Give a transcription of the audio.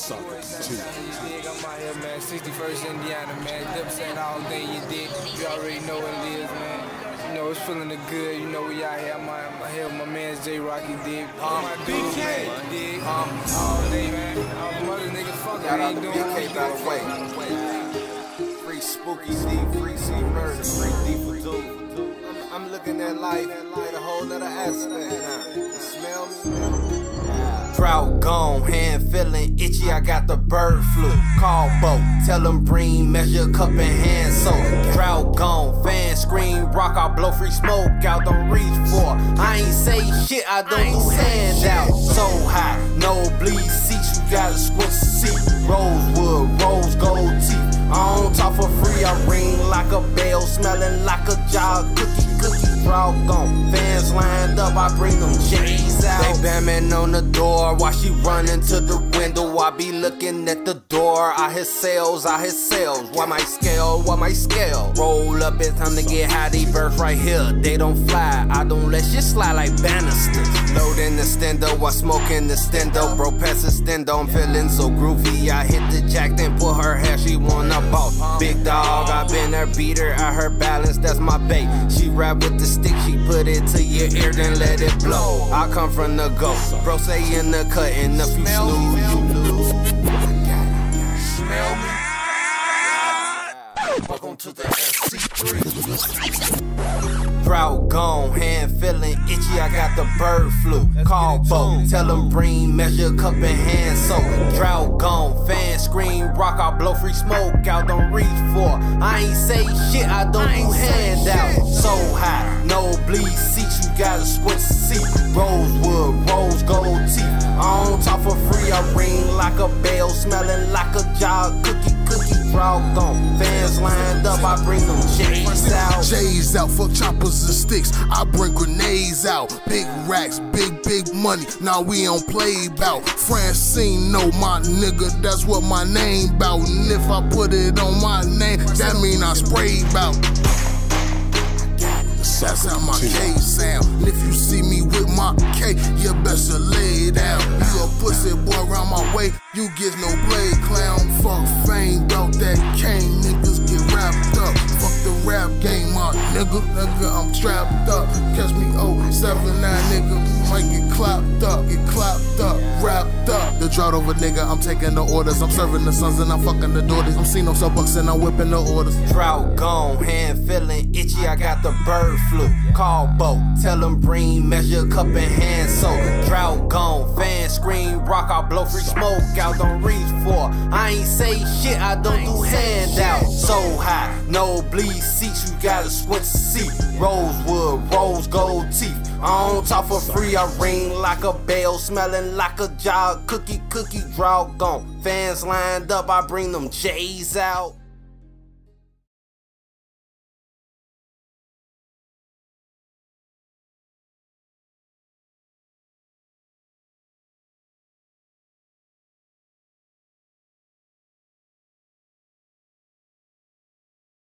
suckers too. I'm out here, man. 61st Indiana, man. Dip saying all day you did. You already know what it is, man. You know it's feeling the good. You know we out here. I'm out here with my man's J Rocky did. My BK did. All day, man. I'm mother nigga fucking. Got out the BK battle way. Free Spooky D, Free C Murder, Free D for Dude. I'm looking at life with a whole nother aspect now. Smell me? Drought gone, hand feeling itchy, I got the bird flu. Call Bo, tell him bring measure cup and hand soap. Drought gone, fan scream rock, I blow free smoke out the reef for. I ain't say shit, I don't do handouts. So high, no bleed seats, you gotta squint seat. Rosewood, rose gold teeth. I don't talk for free, I ring like a bell, smelling like a job cookie. Drought gone, fans lined up, I bring them J's out. They banging on the door while she running to the window. I be looking at the door, I hit sales. Why my scale? Roll up, it's time to get high, they birds right here. They don't fly, I don't let shit slide like banisters. Loading the stendo, I smoking the stendo. Bro, pass the stendo, I'm feeling so groovy. I hit the jack, then pull her hair, she wanna boss. Big dog, I been her beater, I her balance, that's my babe. She rap with the stick, she put it to your ear, then let it blow. I come from the go, bro say in the cut, and if you snooze, you lose. Smell me. Welcome to the FC3. Drought gone, hand feeling itchy, I got the bird flu. Call Bo, tell him bring measure cup and hand soap. Drought gone, fan scream rock, I blow free smoke out the reef for. I ain't say shit, I don't do handouts. So high, no bleed seats, you gotta squint seat. Rosewood, rose gold teeth. I don't talk for free, I ring like a bell, smelling like a job cookie. Drought gone, fans lined up, I bring them J's out. J's out, fuck choppers and sticks, I bring grenades out. Big racks, big money, now we don't play bout. Francine know my nigga, that's what my name bout. And if I put it on my name, that mean I spray bout. That's how my K sound. And if you see me with my K, you better lay it out. You a pussy boy around my way, you get no blade clown. Fuck fame, bout that cane, niggas get wrapped up. Fuck the rap game, my nigga, I'm trapped up. Catch me 079, nigga, might get clapped up, wrapped up. The drought over, nigga, I'm taking the orders. I'm serving the sons and I'm fucking the daughters. I'm seeing no Starbucks and I'm whipping the orders. Drought gone, hand feeling itchy, I got the bird flu. Call Bo, tell him bring measure cup and hand soap. Drought gone, fan scream rock, I blow free smoke out the reach for. I ain't say shit, I don't do handouts. So high, no bleed seats, you gotta squint seat. Rosewood, rose gold teeth. I don't talk for free, I ring like a bell, smelling like a job cookie. Drought gone, fans lined up, I bring them J's out.